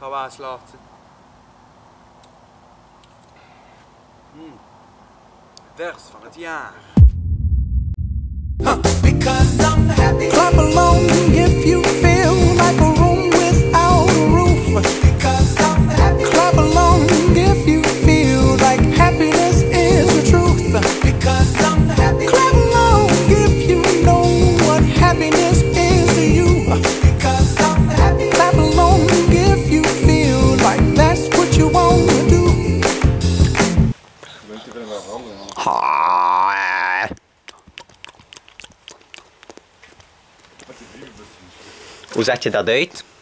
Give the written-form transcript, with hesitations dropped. Ta vara slaten. Vers van het jaar. Because I'm happy. Clap along if you feel like a room without a roof. Because I'm happy. Clap along if you feel like happiness is the truth. Because I'm happy. Clap along if you know what happiness is to you. Because I'm happy. Clap along if you feel like that's what you want to do. Hoe zet je dat uit?